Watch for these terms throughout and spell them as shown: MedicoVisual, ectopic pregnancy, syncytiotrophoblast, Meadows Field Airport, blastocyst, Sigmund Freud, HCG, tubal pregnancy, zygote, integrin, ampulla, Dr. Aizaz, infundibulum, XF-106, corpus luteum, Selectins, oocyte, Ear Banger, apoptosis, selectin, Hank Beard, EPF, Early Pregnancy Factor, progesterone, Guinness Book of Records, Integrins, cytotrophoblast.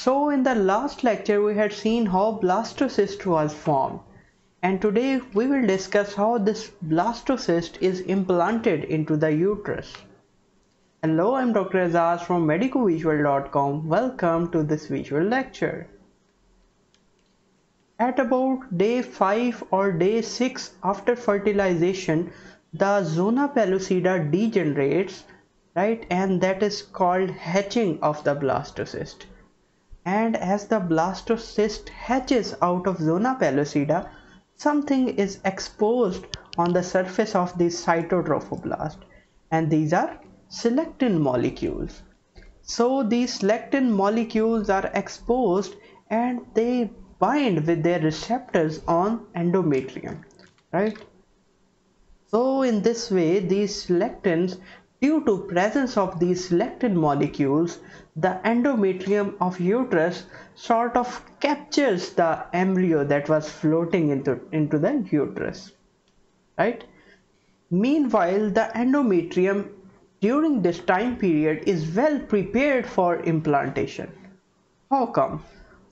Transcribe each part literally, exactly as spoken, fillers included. So in the last lecture we had seen how blastocyst was formed, and today we will discuss how this blastocyst is implanted into the uterus. Hello, I'm Doctor Aizaz from medico visual dot com. Welcome to this visual lecture. At about day five or day six after fertilization, the zona pellucida degenerates, right, and that is called hatching of the blastocyst. And as the blastocyst hatches out of zona pellucida, something is exposed on the surface of the cytotrophoblast, and these are selectin molecules. So these selectin molecules are exposed and they bind with their receptors on endometrium, right? So in this way, these selectins, due to presence of these selectin molecules, the endometrium of uterus sort of captures the embryo that was floating into, into the uterus, right? Meanwhile, the endometrium during this time period is well prepared for implantation. How come?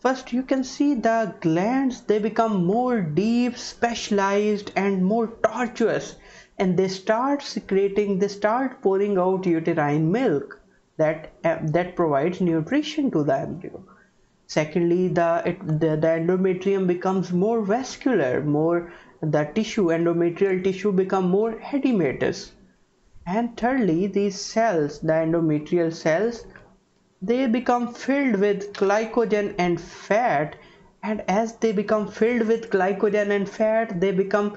First, you can see the glands, they become more deep, specialized and more tortuous, and they start secreting, they start pouring out uterine milk that, uh, that provides nutrition to the embryo. Secondly, the, it, the, the endometrium becomes more vascular, more the tissue, endometrial tissue become more edematous. And thirdly, these cells, the endometrial cells, they become filled with glycogen and fat, and as they become filled with glycogen and fat, they become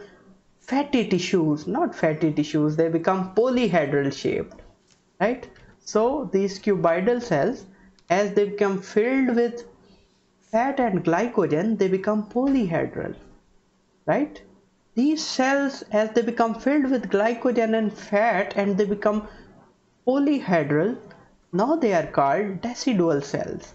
fatty tissues, not fatty tissues, they become polyhedral shaped, right? So these cuboidal cells, as they become filled with fat and glycogen, they become polyhedral, right? These cells, as they become filled with glycogen and fat and they become polyhedral, now they are called decidual cells.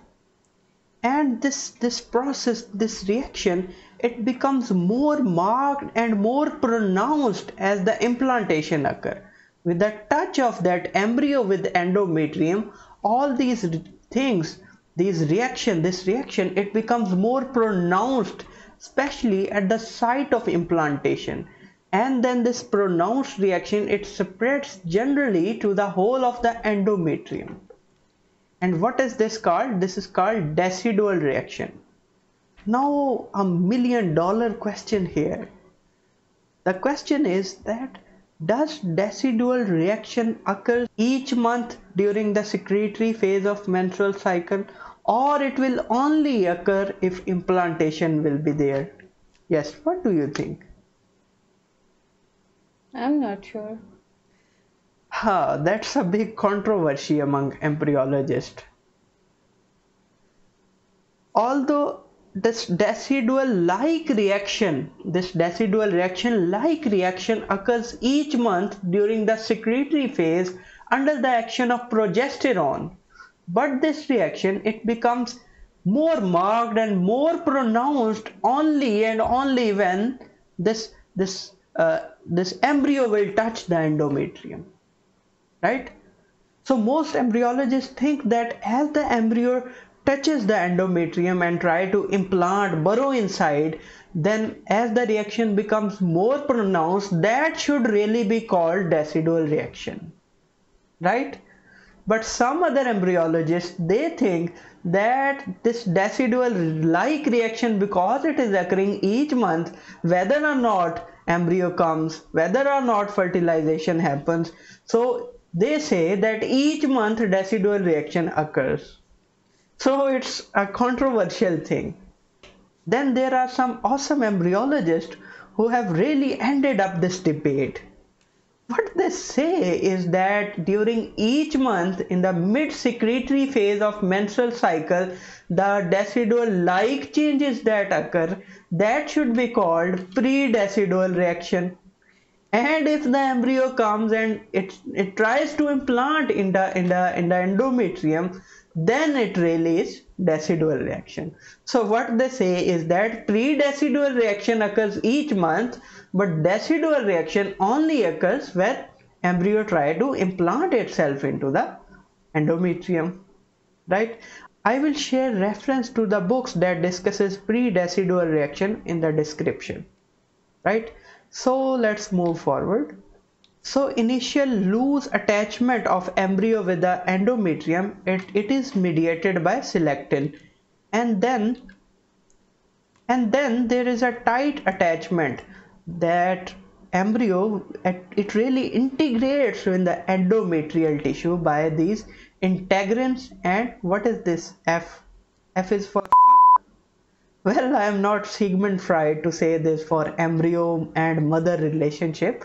And this, this process, this reaction, it becomes more marked and more pronounced as the implantation occurs. With the touch of that embryo with endometrium, all these things, these reaction, this reaction, it becomes more pronounced, especially at the site of implantation, and then this pronounced reaction, it spreads generally to the whole of the endometrium. And what is this called? This is called decidual reaction. Now a million dollar question here. The question is that does decidual reaction occur each month during the secretory phase of menstrual cycle, or it will only occur if implantation will be there? Yes, what do you think? I'm not sure. Huh, that's a big controversy among embryologists. Although this decidual-like reaction, this decidual reaction-like reaction occurs each month during the secretory phase under the action of progesterone, but this reaction, it becomes more marked and more pronounced only and only when this this uh, this embryo will touch the endometrium, right? So most embryologists think that as the embryo touches the endometrium and try to implant, burrow inside, then as the reaction becomes more pronounced, that should really be called decidual reaction, right? But some other embryologists, they think that this decidual-like reaction, because it is occurring each month, whether or not embryo comes, whether or not fertilization happens, so they say that each month decidual reaction occurs. So it's a controversial thing. Then there are some awesome embryologists who have really ended up this debate. What they say is that during each month in the mid-secretory phase of menstrual cycle, the decidual-like changes that occur, that should be called pre-decidual reaction. And if the embryo comes and it, it tries to implant in the, in the, in the endometrium, then it really is decidual reaction. So what they say is that pre-decidual reaction occurs each month, but decidual reaction only occurs when embryo try to implant itself into the endometrium, right? I will share reference to the books that discusses pre-decidual reaction in the description, right? So let's move forward. So initial loose attachment of embryo with the endometrium, it, it is mediated by selectin, and then and then there is a tight attachment that embryo, it really integrates in the endometrial tissue by these integrins. And what is this F? F is for well, I am not Sigmund Freud to say this for embryo and mother relationship.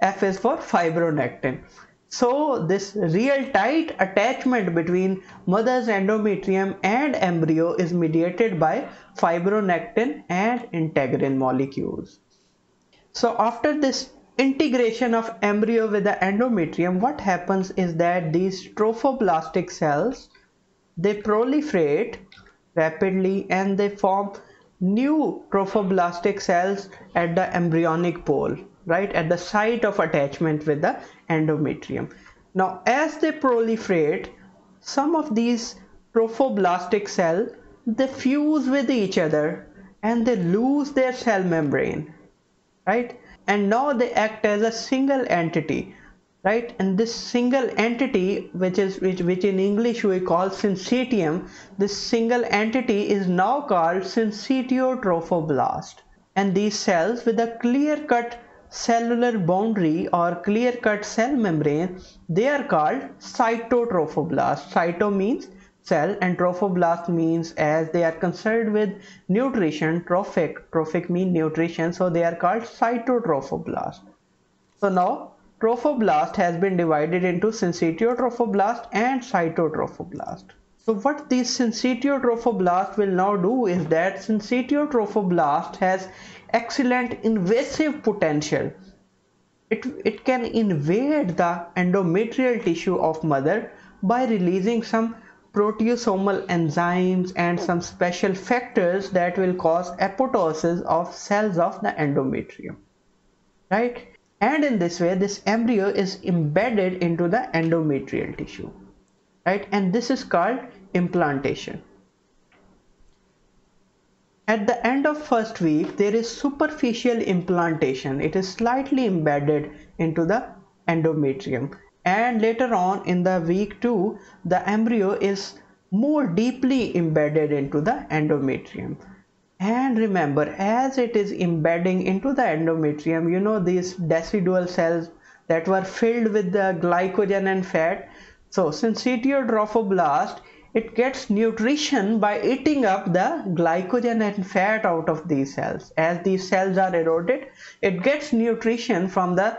F is for fibronectin. So this real tight attachment between mother's endometrium and embryo is mediated by fibronectin and integrin molecules. So after this integration of embryo with the endometrium, what happens is that these trophoblastic cells, they proliferate rapidly and they form new trophoblastic cells at the embryonic pole, right, at the site of attachment with the endometrium. Now as they proliferate, some of these trophoblastic cells, they fuse with each other and they lose their cell membrane, right, and now they act as a single entity, right? And this single entity, which is which which in English we call syncytium, this single entity is now called syncytiotrophoblast. And these cells with a clear-cut cellular boundary or clear-cut cell membrane, they are called cytotrophoblasts. Cyto means cell and trophoblast means as they are concerned with nutrition, trophic trophic mean nutrition, so they are called cytotrophoblasts. So now trophoblast has been divided into syncytiotrophoblast and cytotrophoblast. So what these syncytiotrophoblast will now do is that syncytiotrophoblast has excellent invasive potential. It, it can invade the endometrial tissue of mother by releasing some proteasomal enzymes and some special factors that will cause apoptosis of cells of the endometrium, right? And in this way, this embryo is embedded into the endometrial tissue, right? And this is called implantation. At the end of first week, there is superficial implantation. It is slightly embedded into the endometrium. And later on in the week two, the embryo is more deeply embedded into the endometrium. And remember, as it is embedding into the endometrium, you know, these decidual cells that were filled with the glycogen and fat. So syncytiotrophoblast, it gets nutrition by eating up the glycogen and fat out of these cells. As these cells are eroded, it gets nutrition from the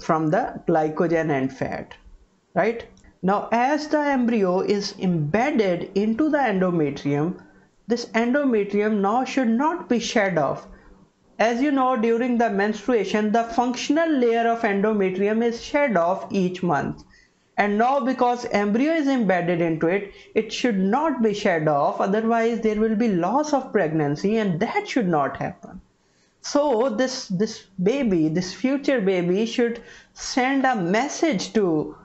from the glycogen and fat, right? Now as the embryo is embedded into the endometrium, this endometrium now should not be shed off. As you know, during the menstruation, the functional layer of endometrium is shed off each month. And now because embryo is embedded into it, it should not be shed off, otherwise there will be loss of pregnancy and that should not happen. So this this baby, this future baby should send a message to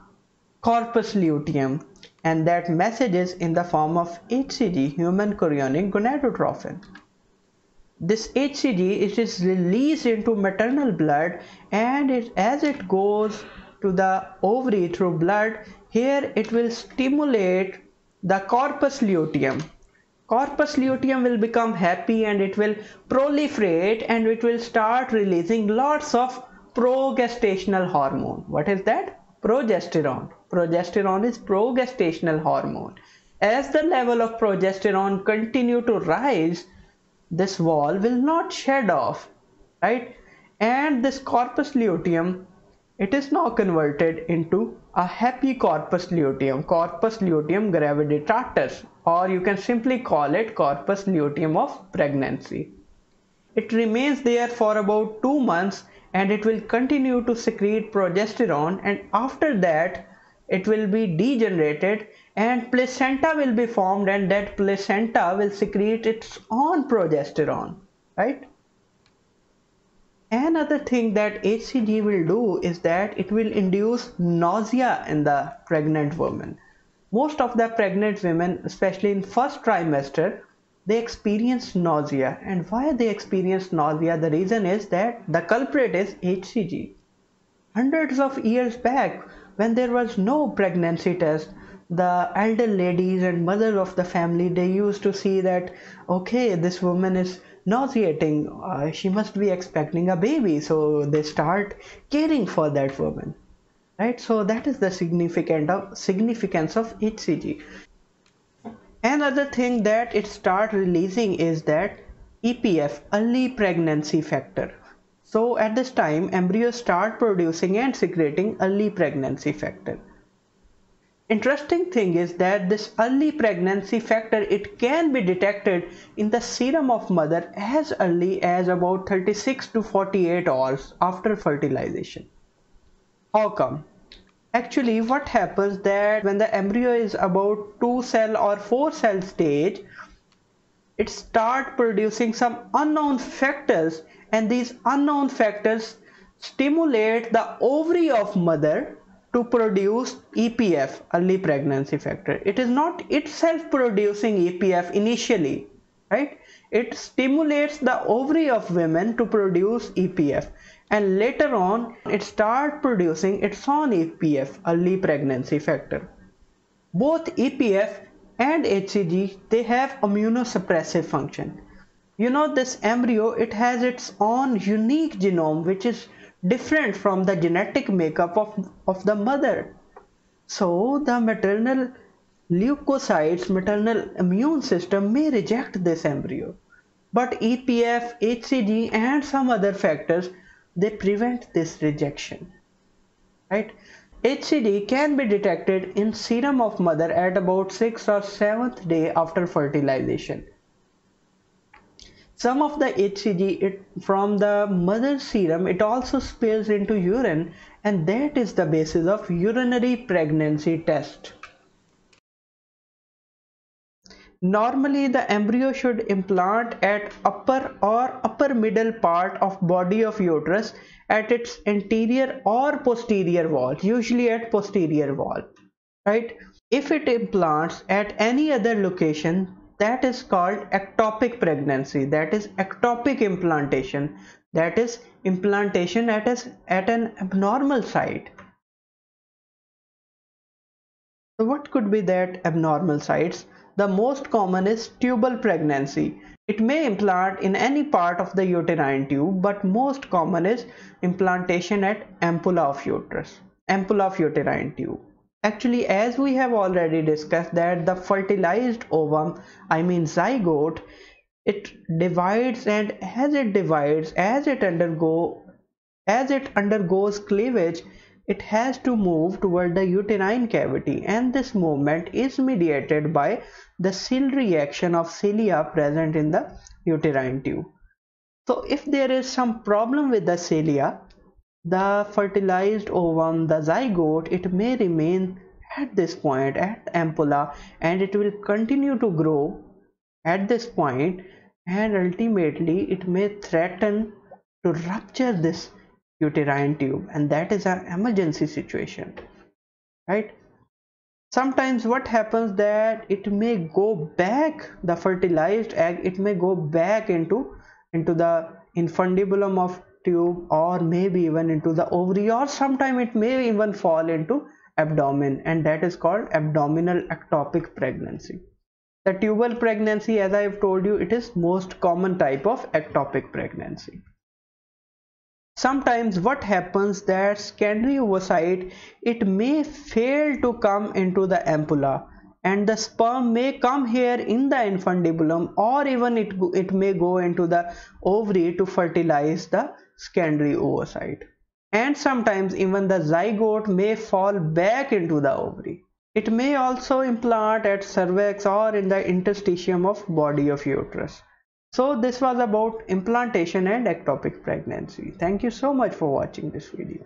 corpus luteum, and that message is in the form of H C G, human chorionic gonadotrophin. This H C G, it is released into maternal blood, and it, as it goes to the ovary through blood, here it will stimulate the corpus luteum. Corpus luteum will become happy and it will proliferate and it will start releasing lots of progestational hormone. What is that? Progesterone. Progesterone is progestational hormone. As the level of progesterone continue to rise, this wall will not shed off, right? And this corpus luteum, it is now converted into a happy corpus luteum, corpus luteum graviditatis, or you can simply call it corpus luteum of pregnancy. It remains there for about two months and it will continue to secrete progesterone, and after that it will be degenerated and placenta will be formed, and that placenta will secrete its own progesterone, right? Another thing that H C G will do is that it will induce nausea in the pregnant woman. Most of the pregnant women, especially in first trimester, they experience nausea. And why they experience nausea? The reason is that the culprit is H C G. Hundreds of years back, when there was no pregnancy test, the elder ladies and mothers of the family, they used to see that, okay, this woman is nauseating, uh, she must be expecting a baby, so they start caring for that woman, right? So that is the significant of significance of H C G. Another thing that it starts releasing is that E P F, early pregnancy factor. So at this time, embryos start producing and secreting early pregnancy factor. Interesting thing is that this early pregnancy factor, it can be detected in the serum of mother as early as about thirty-six to forty-eight hours after fertilization. How come? Actually, what happens that when the embryo is about two cell or four cell stage, it starts producing some unknown factors, and these unknown factors stimulate the ovary of mother to produce E P F, early pregnancy factor. It is not itself producing E P F initially, right? It stimulates the ovary of women to produce E P F, and later on it starts producing its own E P F, early pregnancy factor. Both E P F and H C G, they have immunosuppressive function. You know, this embryo, it has its own unique genome which is different from the genetic makeup of, of the mother. So the maternal leukocytes, maternal immune system may reject this embryo. But E P F, H C G and some other factors, they prevent this rejection, right? H C G can be detected in serum of mother at about sixth or seventh day after fertilization. Some of the H C G it, from the mother's serum, it also spills into urine, and that is the basis of urinary pregnancy test. Normally, the embryo should implant at upper or upper middle part of body of uterus at its anterior or posterior wall, usually at posterior wall, right? If it implants at any other location, that is called ectopic pregnancy, that is ectopic implantation, that is implantation at, a, at an abnormal site. So what could be that abnormal sites? The most common is tubal pregnancy. It may implant in any part of the uterine tube, but most common is implantation at ampulla of uterus, ampulla of uterine tube. Actually, as we have already discussed that the fertilized ovum, I mean zygote, it divides, and as it divides, as it undergo, as it undergoes cleavage, it has to move toward the uterine cavity, and this movement is mediated by the cell reaction of cilia present in the uterine tube. So if there is some problem with the cilia, the fertilized ovum, the zygote, it may remain at this point at ampulla, and it will continue to grow at this point, and ultimately it may threaten to rupture this uterine tube, and that is an emergency situation, right? Sometimes what happens that it may go back, the fertilized egg, it may go back into into the infundibulum of tube, or maybe even into the ovary, or sometime it may even fall into abdomen, and that is called abdominal ectopic pregnancy. The tubal pregnancy, as I have told you, it is most common type of ectopic pregnancy. Sometimes what happens that secondary oocyte, it may fail to come into the ampulla, and the sperm may come here in the infundibulum, or even it, it may go into the ovary to fertilize the secondary oocyte. And sometimes even the zygote may fall back into the ovary. It may also implant at cervix or in the interstitium of body of uterus. So this was about implantation and ectopic pregnancy. Thank you so much for watching this video.